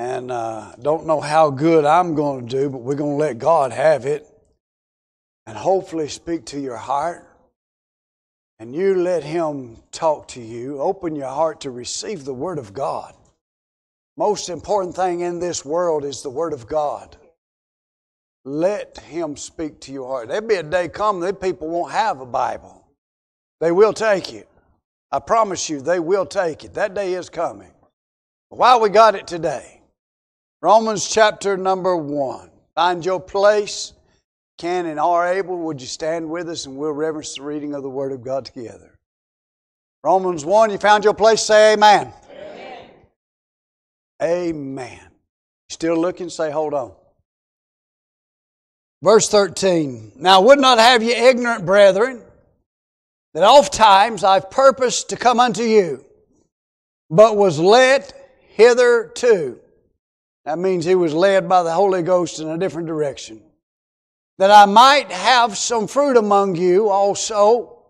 And don't know how good I'm going to do, but we're going to let God have it and hopefully speak to your heart. And you let Him talk to you. Open your heart to receive the Word of God. Most important thing in this world is the Word of God. Let Him speak to your heart. There'll be a day come that people won't have a Bible. They will take it. I promise you, they will take it. That day is coming. But while we got it today, Romans chapter number 1. Find your place. Can and are able. Would you stand with us and we'll reverence the reading of the Word of God together. Romans 1, you found your place? Say amen. Amen. Amen. Still looking? Say hold on. Verse 13. Now I would not have you ignorant, brethren, that oft times I've purposed to come unto you, but was led hitherto. That means he was led by the Holy Ghost in a different direction. That I might have some fruit among you also,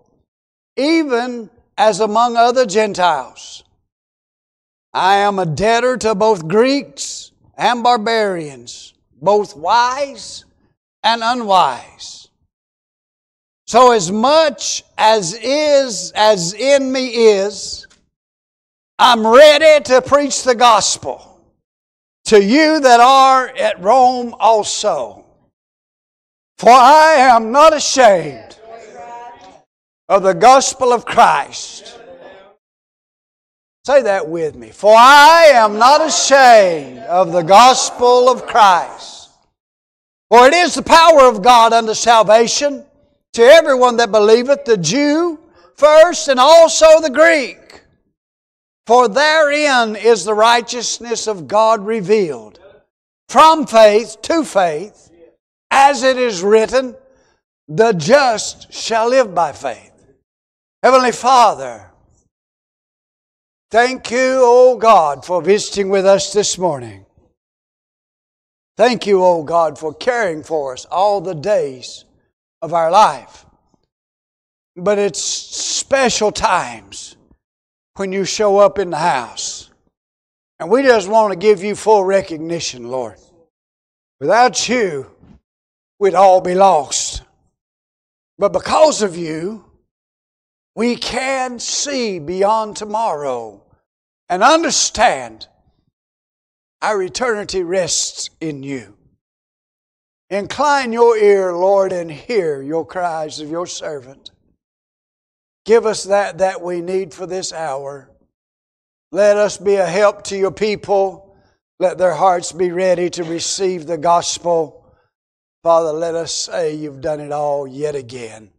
even as among other Gentiles. I am a debtor to both Greeks and barbarians, both wise and unwise. So as much as in me is, I'm ready to preach the gospel. To you that are at Rome also. For I am not ashamed of the gospel of Christ. Say that with me. For I am not ashamed of the gospel of Christ. For it is the power of God unto salvation to everyone that believeth, the Jew first and also the Greek. For therein is the righteousness of God revealed, from faith to faith, as it is written, the just shall live by faith. Heavenly Father, thank you, O God, for visiting with us this morning. Thank you, O God, for caring for us all the days of our life. But it's special times when you show up in the house. And we just want to give you full recognition, Lord. Without you, we'd all be lost. But because of you, we can see beyond tomorrow and understand our eternity rests in you. Incline your ear, Lord, and hear your cries of your servant. Give us that we need for this hour. Let us be a help to your people. Let their hearts be ready to receive the gospel. Father, let us say you've done it all yet again.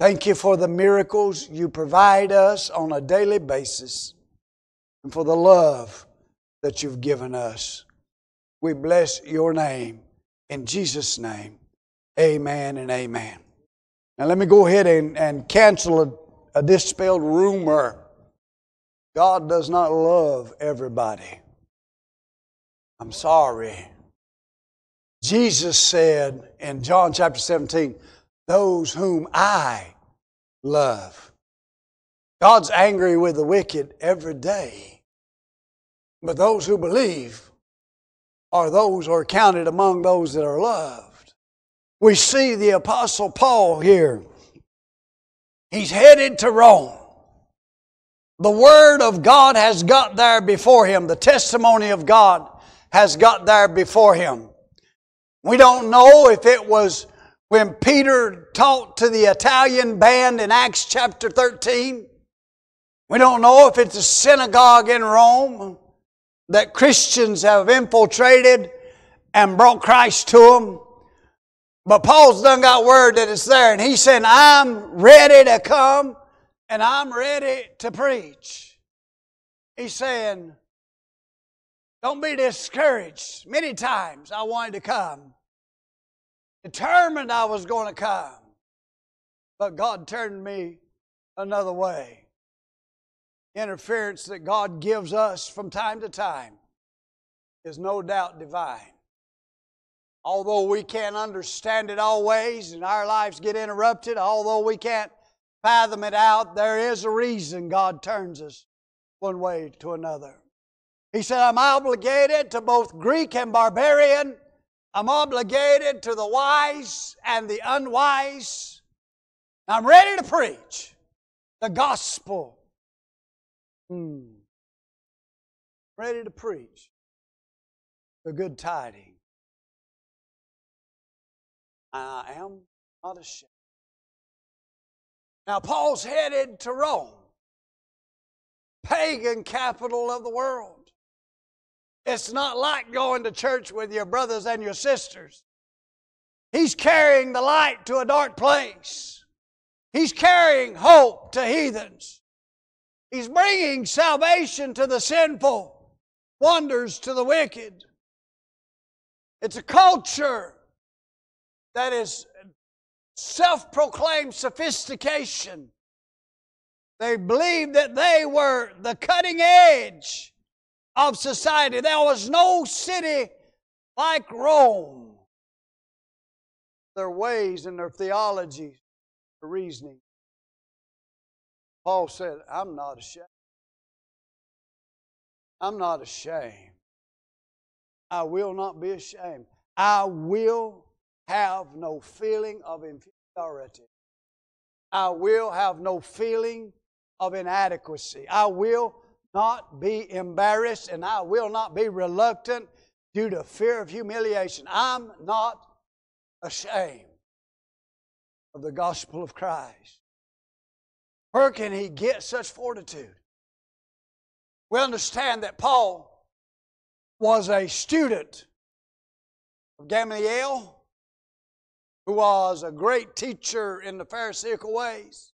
Thank you for the miracles you provide us on a daily basis and for the love that you've given us. We bless your name. In Jesus' name, amen and amen. Now let me go ahead and cancel a dispelled rumor. God does not love everybody. I'm sorry. Jesus said in John chapter 17, those whom I love. God's angry with the wicked every day. But those who believe are those who are counted among those that are loved. We see the Apostle Paul here. He's headed to Rome. The Word of God has got there before him. The testimony of God has got there before him. We don't know if it was when Peter talked to the Italian band in Acts chapter 13. We don't know if it's a synagogue in Rome that Christians have infiltrated and brought Christ to them. But Paul's done got word that it's there. And he said, I'm ready to come and I'm ready to preach. He's saying, don't be discouraged. Many times I wanted to come. Determined I was going to come. But God turned me another way. Interference that God gives us from time to time is no doubt divine. Although we can't understand it always and our lives get interrupted, although we can't fathom it out, there is a reason God turns us one way to another. He said, I'm obligated to both Greek and barbarian. I'm obligated to the wise and the unwise. I'm ready to preach the gospel. Ready to preach the good tidings. I am not ashamed. Now, Paul's headed to Rome, pagan capital of the world. It's not like going to church with your brothers and your sisters. He's carrying the light to a dark place. He's carrying hope to heathens. He's bringing salvation to the sinful, wonders to the wicked. It's a culture that is self-proclaimed sophistication. They believed that they were the cutting edge of society. There was no city like Rome. Their ways and their theologies, their reasoning. Paul said, I'm not ashamed. I'm not ashamed. I will not be ashamed. I will have no feeling of inferiority. I will have no feeling of inadequacy. I will not be embarrassed, and I will not be reluctant due to fear of humiliation. I'm not ashamed of the gospel of Christ. Where can he get such fortitude? We understand that Paul was a student of Gamaliel, who was a great teacher in the Pharisaical ways.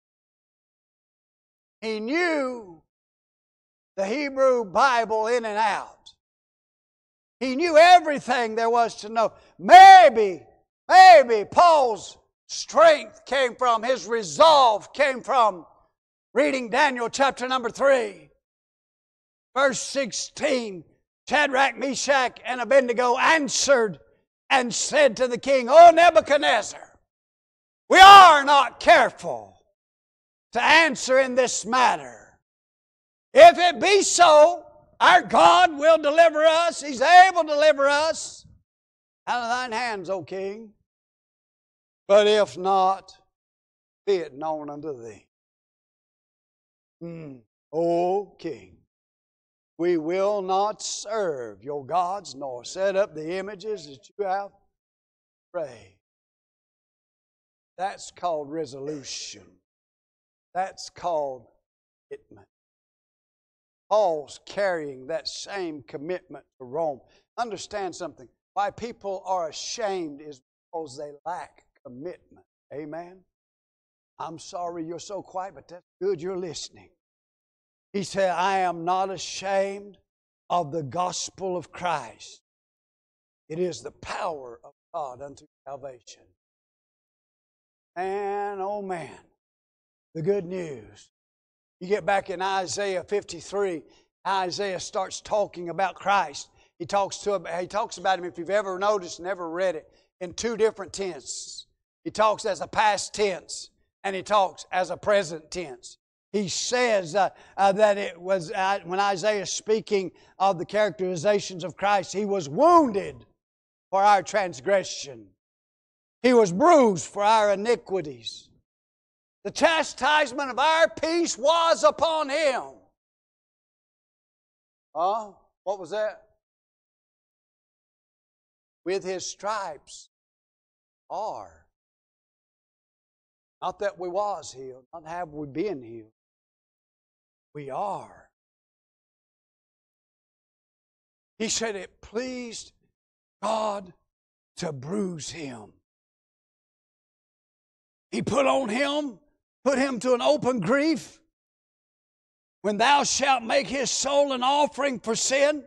He knew the Hebrew Bible in and out. He knew everything there was to know. Maybe Paul's strength came from, his resolve came from reading Daniel chapter number 3, verse 16, Shadrach, Meshach, and Abednego answered and said to the king, O Nebuchadnezzar, we are not careful to answer in this matter. If it be so, our God will deliver us. He's able to deliver us out of thine hands, O king. But if not, be it known unto thee. O king, we will not serve your gods nor set up the images that you have prayed. That's called resolution. That's called commitment. Paul's carrying that same commitment to Rome. Understand something. Why people are ashamed is because they lack commitment. Amen? I'm sorry you're so quiet, but that's good you're listening. He said, I am not ashamed of the gospel of Christ. It is the power of God unto salvation. And, oh man, the good news. You get back in Isaiah 53, Isaiah starts talking about Christ. He talks about Him, if you've ever noticed and ever read it, in two different tenses. He talks as a past tense, and he talks as a present tense. He says that it was when Isaiah is speaking of the characterizations of Christ, He was wounded for our transgression. He was bruised for our iniquities. The chastisement of our peace was upon Him. What was that? With His stripes are. Not that we was healed, not have we been healed. We are. He said it pleased God to bruise Him. He put Him to an open grief. When thou shalt make His soul an offering for sin,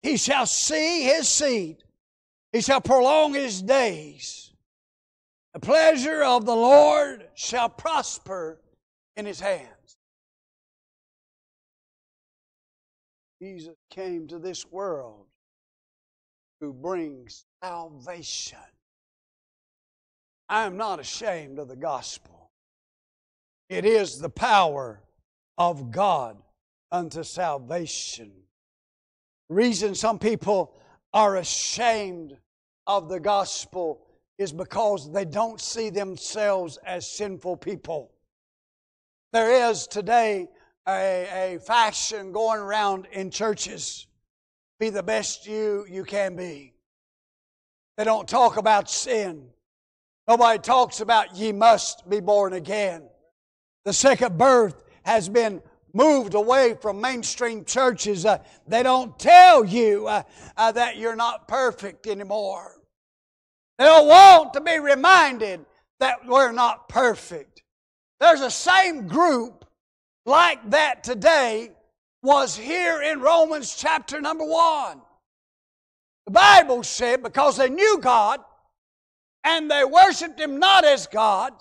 He shall see His seed. He shall prolong His days. The pleasure of the Lord shall prosper in His hands. Jesus came to this world who brings salvation. I am not ashamed of the gospel. It is the power of God unto salvation. reason some people are ashamed of the gospel is because they don't see themselves as sinful people. There is today a fashion going around in churches. Be the best you can be. They don't talk about sin. Nobody talks about ye must be born again. The second birth has been moved away from mainstream churches. They don't tell you that you're not perfect anymore. They don't want to be reminded that we're not perfect. There's the same group like that today was here in Romans chapter number 1. The Bible said because they knew God and they worshiped Him not as God,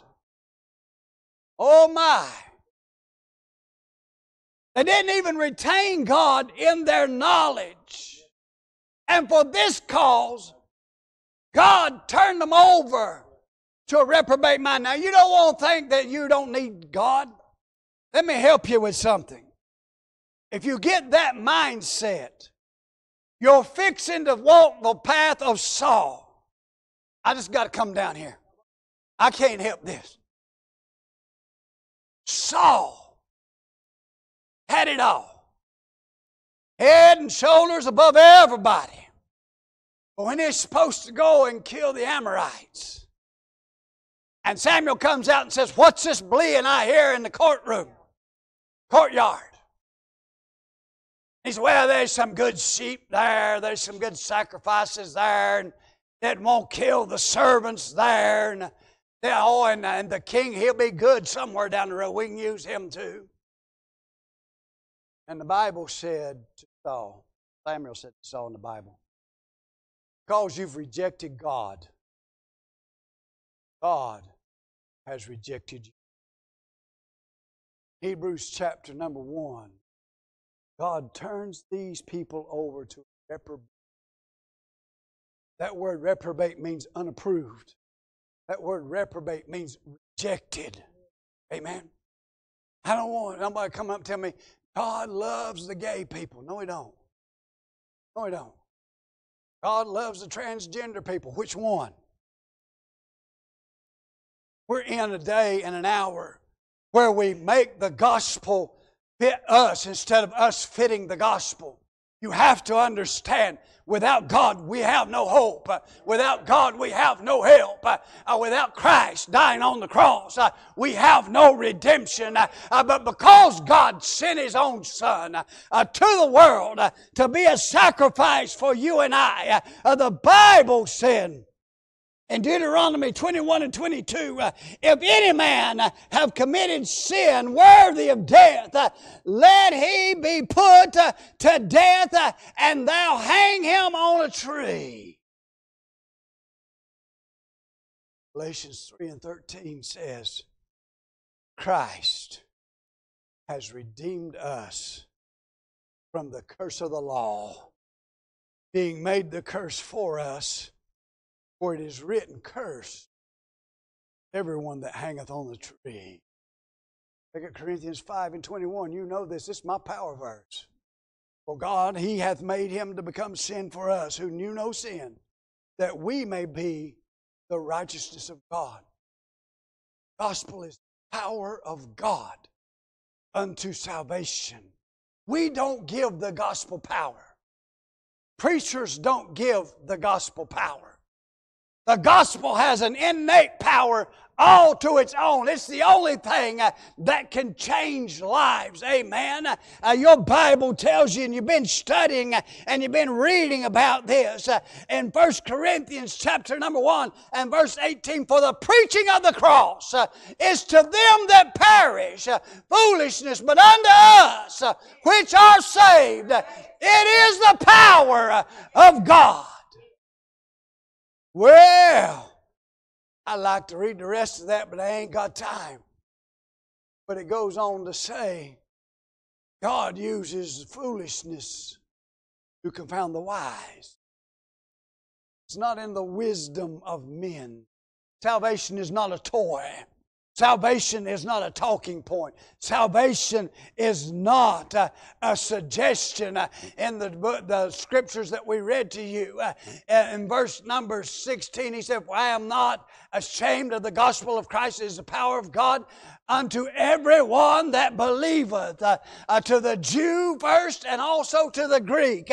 oh my, they didn't even retain God in their knowledge. And for this cause, God turned them over to a reprobate mind. Now, you don't want to think that you don't need God. Let me help you with something. If you get that mindset, you're fixing to walk the path of Saul. I just got to come down here. I can't help this. Saul had it all. Head and shoulders above everybody. But when he's supposed to go and kill the Amorites, and Samuel comes out and says, "What's this bleating I hear in the courtyard? He said, "Well, there's some good sheep there. There's some good sacrifices there, and that won't kill the servants there. And and the king, he'll be good somewhere down the road. We can use him too." And the Bible said to Saul, Samuel said to Saul in the Bible, "Because you've rejected God, God has rejected you." Hebrews chapter number 1. God turns these people over to reprobate. That word reprobate means unapproved. That word reprobate means rejected. Amen. I don't want nobody to come up and tell me, God loves the gay people. No, He don't. No, He don't. God loves the transgender people. Which one? We're in a day and an hour where we make the gospel fit us instead of us fitting the gospel. You have to understand, without God we have no hope. Without God we have no help. Without Christ dying on the cross we have no redemption. But because God sent His own Son to the world to be a sacrifice for you and I, the Bible said in Deuteronomy 21 and 22, if any man have committed sin worthy of death, let he be put to death, and thou hang him on a tree. Galatians 3 and 13 says, Christ has redeemed us from the curse of the law, being made the curse for us, for it is written, cursed everyone that hangeth on the tree. 2 Corinthians 5 and 21, you know this. This is my power verse. For God, He hath made Him to become sin for us, who knew no sin, that we may be the righteousness of God. The gospel is the power of God unto salvation. We don't give the gospel power. Preachers don't give the gospel power. The gospel has an innate power all to its own. It's the only thing that can change lives. Amen. Your Bible tells you, and you've been studying and you've been reading about this in 1 Corinthians chapter number 1 and verse 18, for the preaching of the cross is to them that perish foolishness, but unto us which are saved, it is the power of God. Well, I'd like to read the rest of that, but I ain't got time. But it goes on to say, God uses foolishness to confound the wise. It's not in the wisdom of men. Salvation is not a toy. Salvation is not a talking point. Salvation is not a suggestion. In the scriptures that we read to you, in verse number 16, he said, "For I am not ashamed of the gospel of Christ. It is the power of God unto everyone that believeth, to the Jew first and also to the Greek."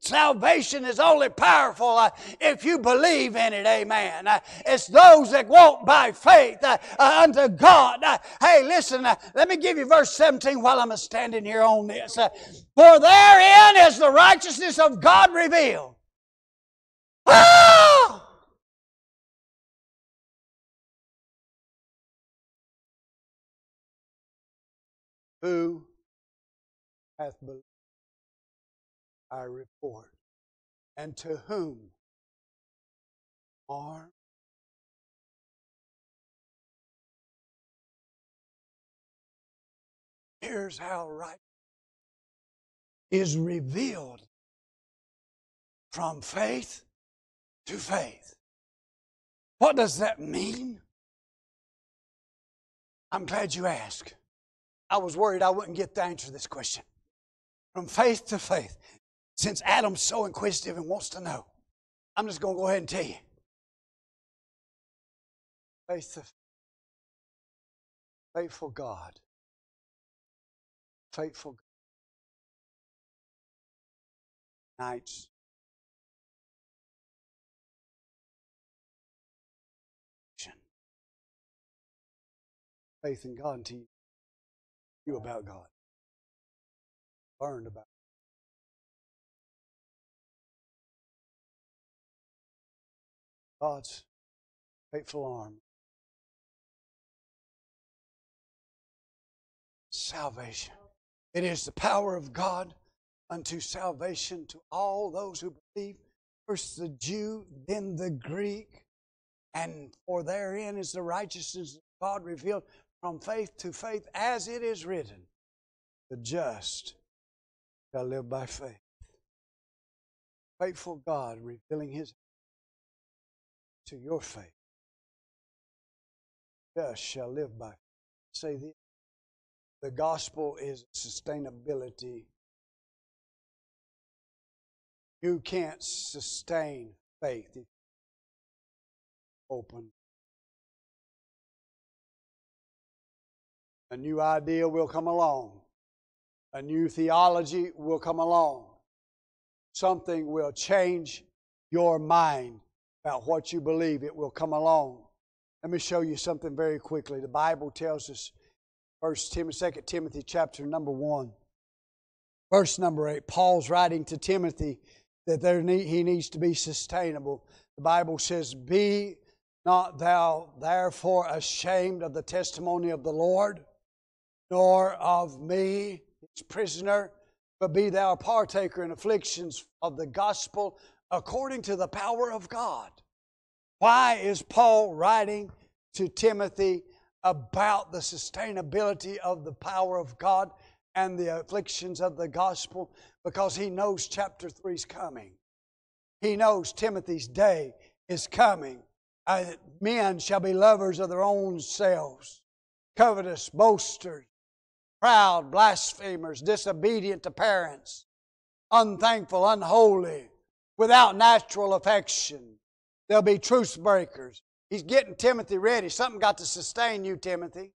Salvation is only powerful if you believe in it, amen. It's those that walk by faith unto God. Hey, listen, let me give you verse 17 while I'm standing here on this. "For therein is the righteousness of God revealed." Ah! "Who hath believed our report, and to whom are..." Here's how right is revealed from faith to faith. What does that mean? I'm glad you asked. I was worried I wouldn't get the answer to this question. From faith to faith. Since Adam's so inquisitive and wants to know, I'm just going to go ahead and tell you. Faith to faith. Faithful God. Faithful God. Nights. Faith in God until you about God. Learned about God. God's faithful arm. Salvation. It is the power of God unto salvation to all those who believe. First the Jew, then the Greek. And for therein is the righteousness of God revealed from faith to faith, as it is written, "The just shall live by faith." Faithful God revealing His to your faith. Just shall live by faith. Say this. The gospel is sustainability. You can't sustain faith. Open. A new idea will come along. A new theology will come along. Something will change your mind about what you believe. It will come along. Let me show you something very quickly. The Bible tells us, 2 Timothy chapter number 1, verse number 8, Paul's writing to Timothy that he needs to be sustainable. The Bible says, "Be not thou therefore ashamed of the testimony of the Lord, nor of me, his prisoner, but be thou a partaker in afflictions of the gospel according to the power of God." Why is Paul writing to Timothy about the sustainability of the power of God and the afflictions of the gospel? Because he knows chapter 3 is coming. He knows Timothy's day is coming. Men shall be lovers of their own selves, covetous, boasters, proud, blasphemers, disobedient to parents, unthankful, unholy, without natural affection. There'll be truth breakers. He's getting Timothy ready. Something got to sustain you, Timothy.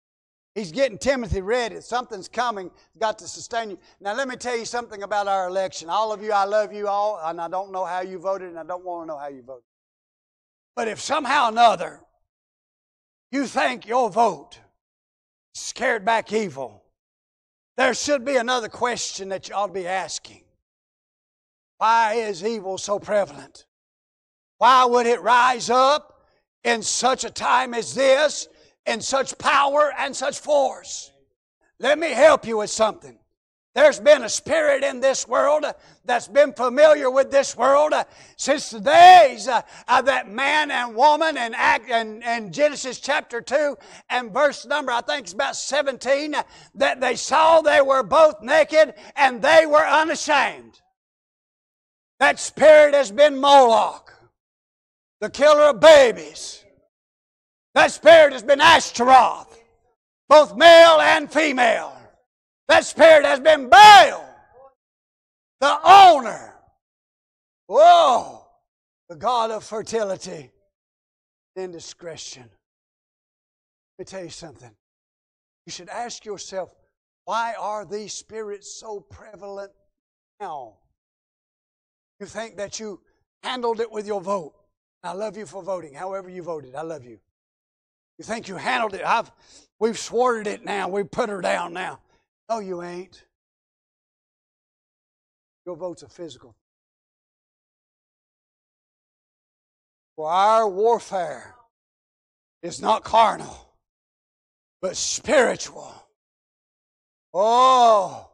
He's getting Timothy ready. Something's coming, got to sustain you. Now, let me tell you something about our election. All of you, I love you all, and I don't know how you voted, and I don't want to know how you voted. But if somehow or another you think your vote scared back evil, there should be another question that you ought to be asking. Why is evil so prevalent? Why would it rise up in such a time as this, in such power and such force? Let me help you with something. There's been a spirit in this world that's been familiar with this world since the days of that man and woman in Genesis chapter 2 and verse number, I think it's about 17, that they saw they were both naked and they were unashamed. That spirit has been Moloch, the killer of babies. That spirit has been Ashtaroth, both male and female. That spirit has been Baal, the owner. Whoa! The god of fertility and indiscretion. Let me tell you something. You should ask yourself, why are these spirits so prevalent now? You think that you handled it with your vote. I love you for voting. However you voted, I love you. You think you handled it. We've thwarted it now. We've put her down now. No, you ain't. Your vote's a physical. For our warfare is not carnal, but spiritual. Oh,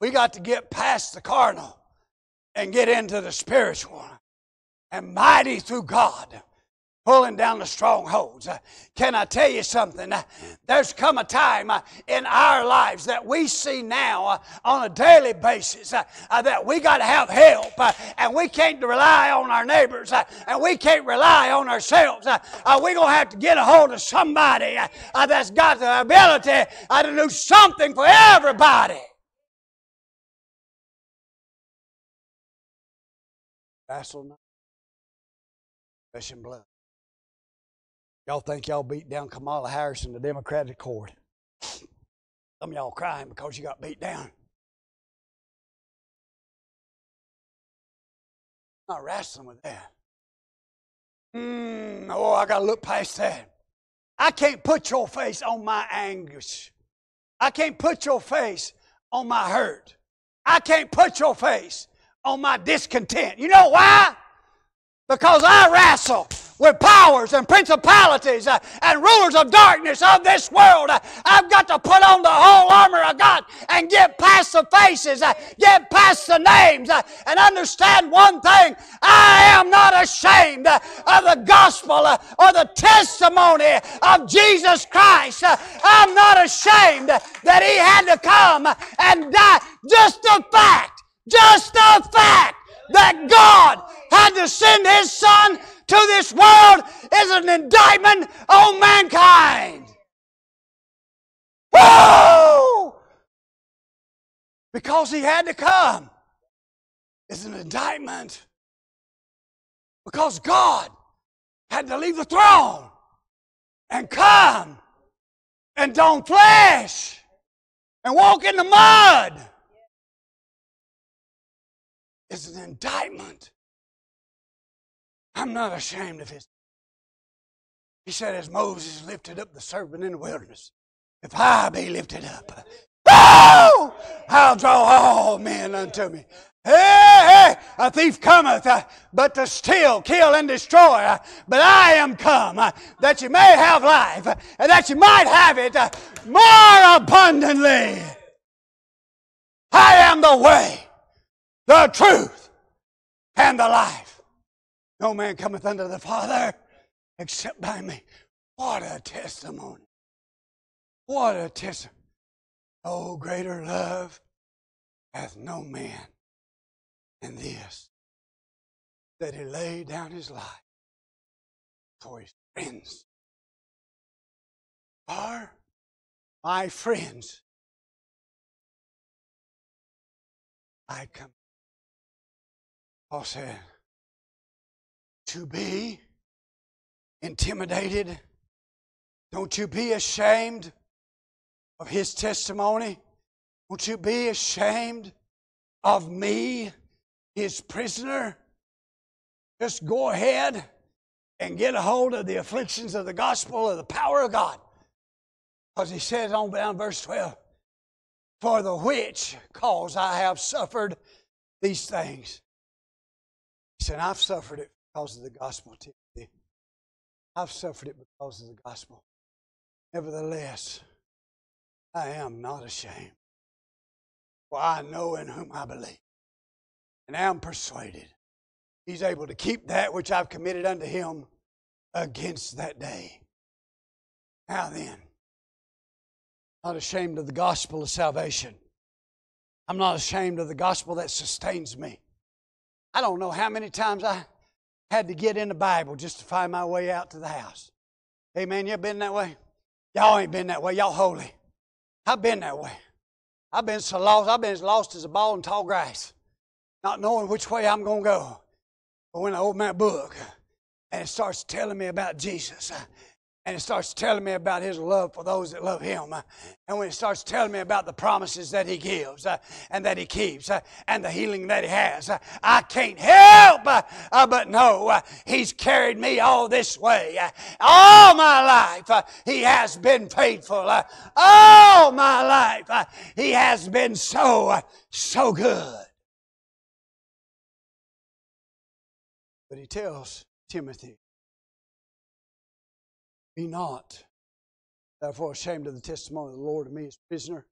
we got to get past the carnal and get into the spiritual. And mighty through God, pulling down the strongholds. Can I tell you something? There's come a time in our lives that we see now on a daily basis that we got to have help, and we can't rely on our neighbors, and we can't rely on ourselves. We're going to have to get a hold of somebody that's got the ability to do something for everybody. Vassal not flesh and blood. Y'all think y'all beat down Kamala Harris in the Democratic court. Some of y'all crying because you got beat down. I'm not wrestling with that. Oh, I got to look past that. I can't put your face on my anguish. I can't put your face on my hurt. I can't put your face on my discontent. You know why? Because I wrestle with powers and principalities and rulers of darkness of this world. I've got to put on the whole armor of God and get past the faces, get past the names, and understand one thing. I am not ashamed of the gospel or the testimony of Jesus Christ. I'm not ashamed that He had to come and die. Just the fact that God had to send His Son to this world is an indictment on mankind. Woo! Because He had to come is an indictment. Because God had to leave the throne and come and don flesh and walk in the mud is an indictment. I'm not ashamed of His. He said, as Moses lifted up the serpent in the wilderness, if I be lifted up, oh, I'll draw all men unto me. Hey, a thief cometh, but to steal, kill, and destroy. But I am come, that you may have life, and that you might have it more abundantly. I am the way, the truth, and the life. No man cometh unto the Father except by me. What a testimony. What a testimony. Oh, greater love hath no man than this, that he laid down his life for his friends. Are my friends? I come. Paul said, to be intimidated. Don't you be ashamed of His testimony. Won't you be ashamed of me, His prisoner? Just go ahead and get a hold of the afflictions of the gospel of the power of God. Because He says on down verse 12, for the which cause I have suffered these things. He said, I've suffered it. Because of the gospel, Timothy. I've suffered it because of the gospel. Nevertheless, I am not ashamed, for I know in whom I believe, and am persuaded He's able to keep that which I've committed unto Him against that day. Now then, I'm not ashamed of the gospel of salvation. I'm not ashamed of the gospel that sustains me. I don't know how many times I had to get in the Bible just to find my way out to the house. Amen. You ever been that way? Y'all ain't been that way. Y'all holy. I've been that way. I've been so lost. I've been as lost as a ball in tall grass, not knowing which way I'm going to go. But when I open that book and it starts telling me about Jesus, and it starts telling me about His love for those that love Him, and when it starts telling me about the promises that He gives and that He keeps and the healing that He has, I can't help but know He's carried me all this way. All my life, He has been faithful. All my life, He has been so good. But He tells Timothy, "Be not therefore ashamed of the testimony of the Lord to me, His prisoner.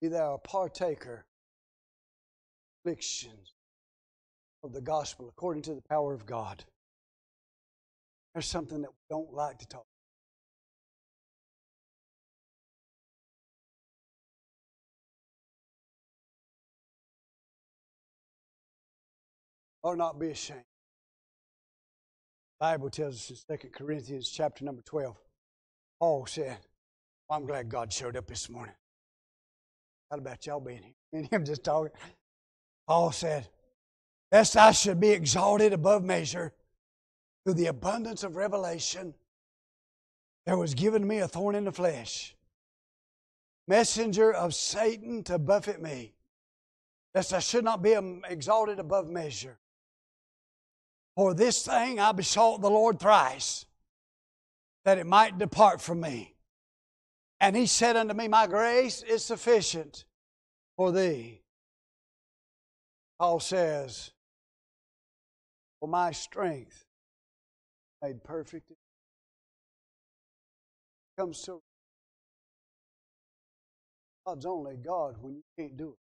Be thou a partaker of the afflictions of the gospel according to the power of God." There's something that we don't like to talk about. Or not be ashamed. The Bible tells us in 2 Corinthians chapter number 12, Paul said, "Well, I'm glad God showed up this morning." How about y'all being here? Me and him just talking. Paul said, "Lest I should be exalted above measure through the abundance of revelation, there was given me a thorn in the flesh, messenger of Satan to buffet me, lest I should not be exalted above measure. For this thing I besought the Lord thrice, that it might depart from me. And He said unto me, My grace is sufficient for thee." Paul says, "For my strength made perfect." It comes to God's only God when you can't do it.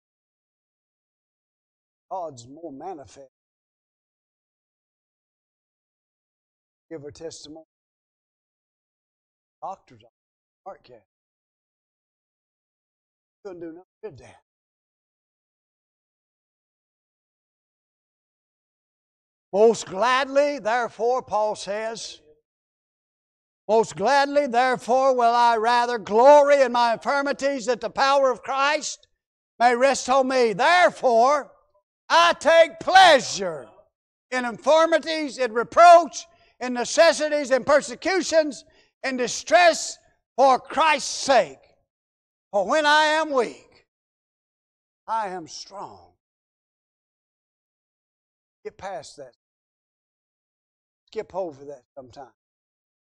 God's more manifest. Give her testimony. Doctors, heart care. Couldn't do nothing good there. "Most gladly, therefore," Paul says, "most gladly, therefore, will I rather glory in my infirmities, that the power of Christ may rest on me. Therefore, I take pleasure in infirmities, in reproach, in necessities, in persecutions, in distress for Christ's sake. For when I am weak, I am strong." Get past that. Skip over that sometime.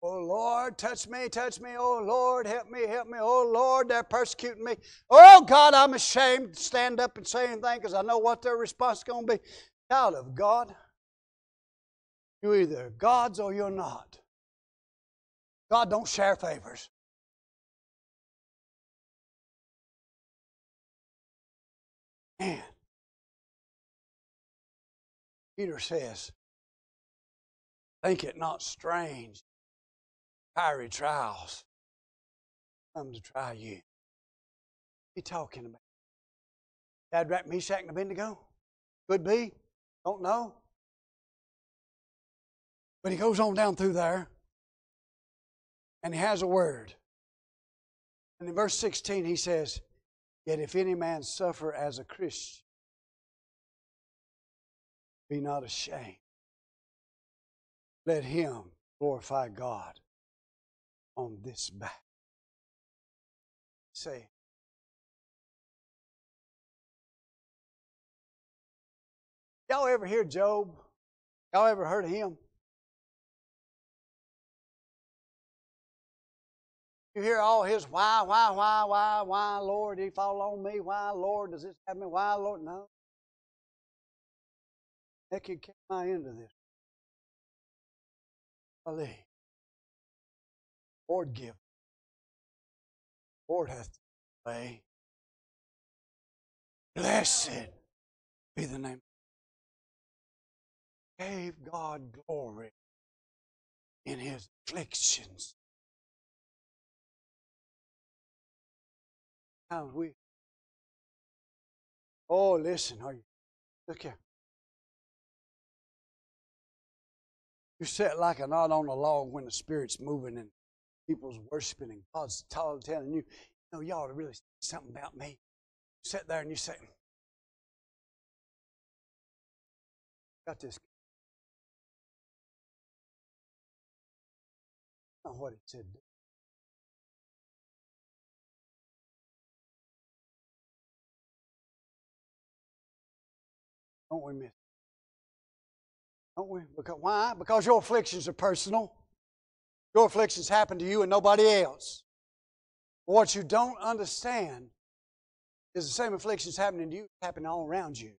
"Oh, Lord, touch me, touch me. Oh, Lord, help me, help me. Oh, Lord, they're persecuting me. Oh, God, I'm ashamed to stand up and say anything because I know what their response is going to be." Child of God, you're either God's or you're not. God don't share favors. Man. Peter says, "Think it not strange. Fiery trials come to try you." He talking about Shadrach, Meshach, and Abednego? Could be. Don't know. But he goes on down through there, and he has a word. And in verse 16 he says, "Yet if any man suffer as a Christian, be not ashamed. Let him glorify God on this back." Say, y'all ever hear Job? Y'all ever heard of him? You hear all his why, Lord, did He fall on me? Why, Lord, does this happen? Why, Lord? No. Heck, you came my end of this. Ali. Lord, give. Lord hath way. Blessed be the name. Gave God glory in His afflictions. Sometimes we, oh, listen, are you? Look here. You sit like a knot on a log when the Spirit's moving and people's worshiping and God's telling you, you know, y'all ought to really say something about me. You sit there and you say, got this. Not what it said. Don't we miss it? Don't we? Because, why? Because your afflictions are personal. Your afflictions happen to you and nobody else. But what you don't understand is the same afflictions happening to you happen all around you.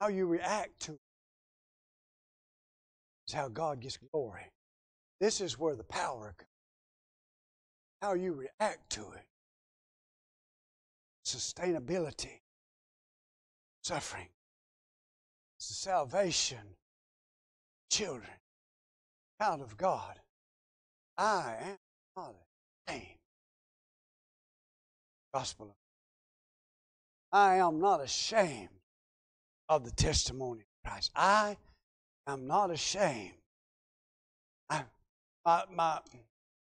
How you react to it is how God gets glory. This is where the power comes. How you react to it. Sustainability. Suffering. It's the salvation. Children. Child of God. I am not ashamed. Gospel of God. I am not ashamed of the testimony of Christ. I am not ashamed.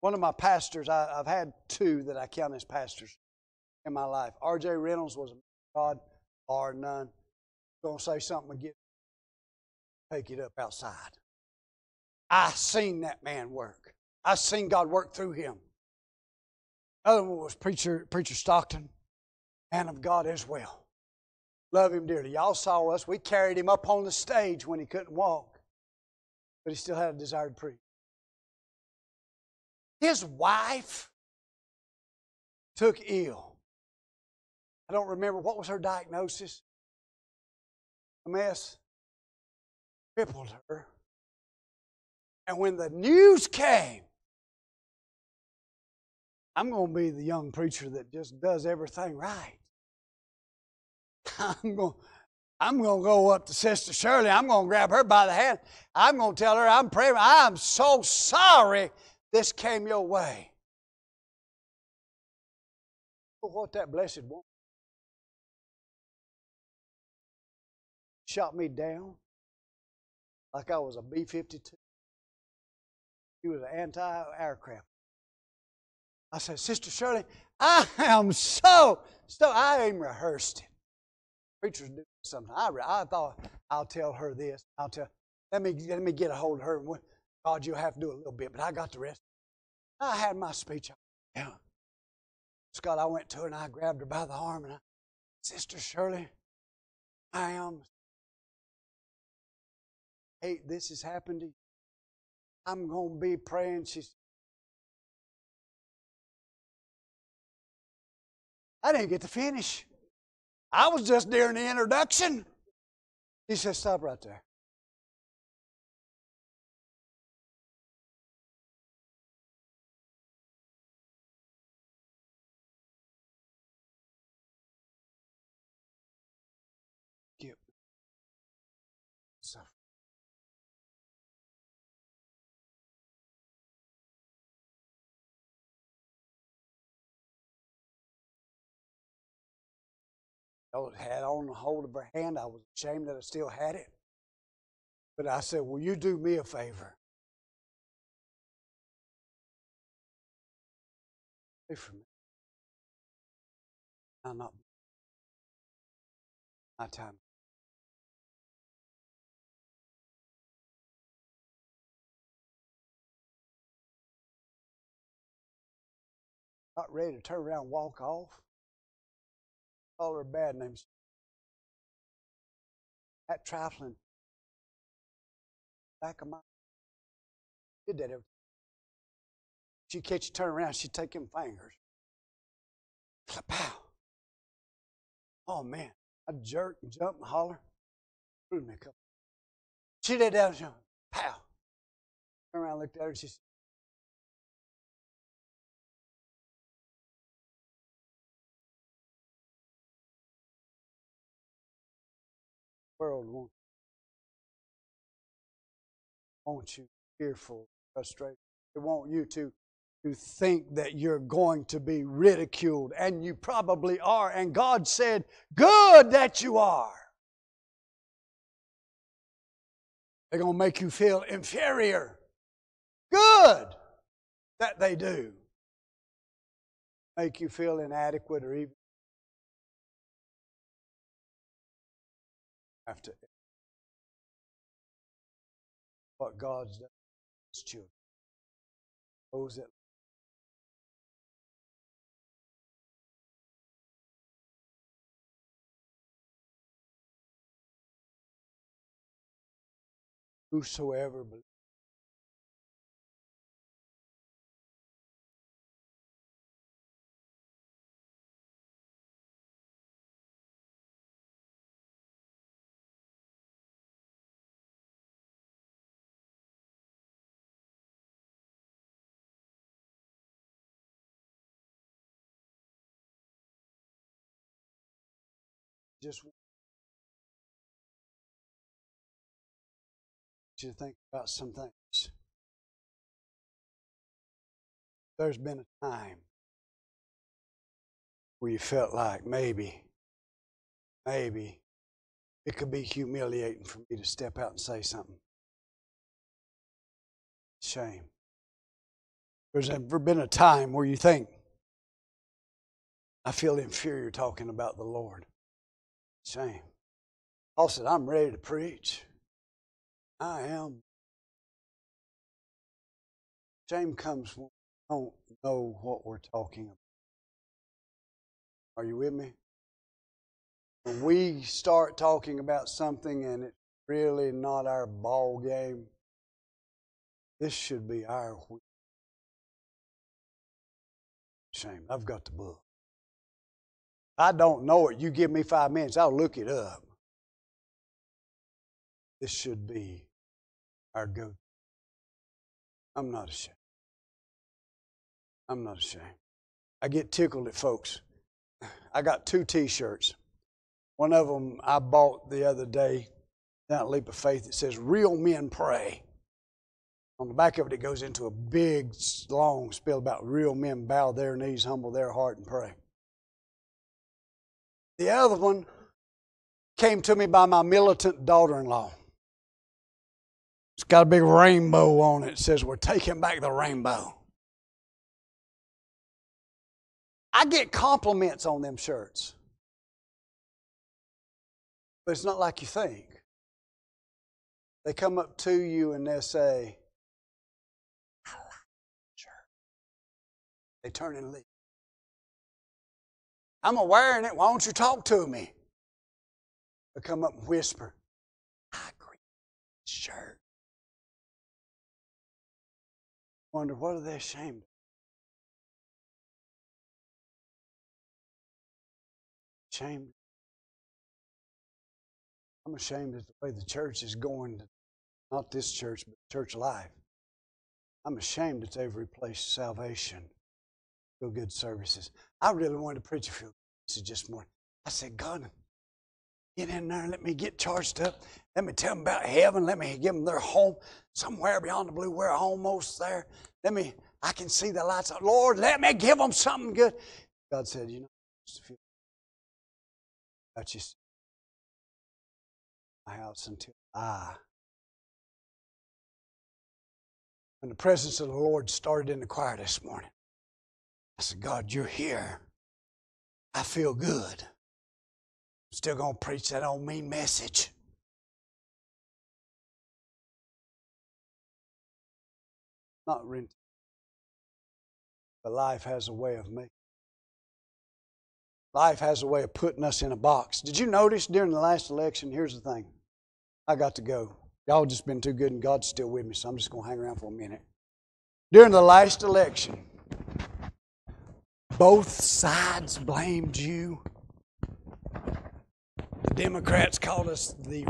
One of my pastors, I've had two that I count as pastors in my life. R.J. Reynolds was a man of God, bar none. Gonna say something again. Take it up outside. I seen that man work. I seen God work through him. Another one was Preacher Stockton, man of God as well. Love him dearly. Y'all saw us. We carried him up on the stage when he couldn't walk, but he still had a desire to preach. His wife took ill. I don't remember what was her diagnosis. A mess. Crippled her. And when the news came, I'm going to be the young preacher that just does everything right. I'm going to go up to Sister Shirley. I'm going to grab her by the hand. I'm going to tell her I'm praying. I'm so sorry this came your way. Oh, what that blessed woman shot me down like I was a B-52. She was an anti-aircraft. I said, Sister Shirley, I am so I ain't rehearsed it. Preachers do something. I thought, I'll tell her this. Let me get a hold of her. God, you'll have to do a little bit, but I got the rest. I had my speech. Yeah. Scott, I went to her and I grabbed her by the arm and I, Sister Shirley, I am. Hey, this has happened to you. I'm going to be praying. She's. I didn't get to finish. I was just during the introduction. He says, stop right there. I had on the hold of her hand. I was ashamed that I still had it. But I said, will you do me a favor? Pray for me. I'll not be my time. Not ready to turn around and walk off. All her bad names. That trifling. Back of my. Did that every time. She'd catch you, turn around, she'd take him fingers. Pow. Oh, man. I'd jerk and jump and holler. Threw me a couple. She did that. Pow. Turn around, looked at her, and she said, world wants you fearful, frustrated. It wants you to think that you're going to be ridiculed, and you probably are. And God said, good that you are. They're going to make you feel inferior. Good that they do make you feel inadequate or even have to what God's done to His children. Those that whosoever believes. Just want you to think about some things. There's been a time where you felt like maybe it could be humiliating for me to step out and say something. Shame. There's ever been a time where you think, I feel inferior talking about the Lord. Shame. Paul said, I'm ready to preach. I am. Shame comes when we don't know what we're talking about. Are you with me? When we start talking about something and it's really not our ball game, this should be our wheel. Shame. I've got the book. I don't know it. You give me 5 minutes, I'll look it up. This should be our go-to. I'm not ashamed. I'm not ashamed. I get tickled at folks. I got 2 T-shirts. One of them I bought the other day down at Leap of Faith that says, Real Men Pray. On the back of it, it goes into a big, long spiel about real men bow their knees, humble their heart, and pray. The other one came to me by my militant daughter-in-law. It's got a big rainbow on it. It says, we're taking back the rainbow. I get compliments on them shirts. But it's not like you think. They come up to you and they'll say, I like the shirt. They turn and leave. I'm wearing it. Why don't you talk to me? I come up and whisper, I agree with this shirt. Wonder, what are they ashamed of? Ashamed. I'm ashamed of the way the church is going, not this church, but church life. I'm ashamed that they've replaced salvation. Feel good services. I really wanted to preach a few messages this morning. I said, God, get in there and let me get charged up. Let me tell them about heaven. Let me give them their home somewhere beyond the blue. We're almost there. I can see the lights. Lord, let me give them something good. God said, you know, just a few about you. My house until I. When the presence of the Lord started in the choir this morning, I said, God, you're here. I feel good. I'm still going to preach that old mean message. Not rented. But life has a way of making. Life has a way of putting us in a box. Did you notice during the last election? Here's the thing. I got to go. Y'all just been too good and God's still with me, so I'm just going to hang around for a minute. During the last election, both sides blamed you. The Democrats called us the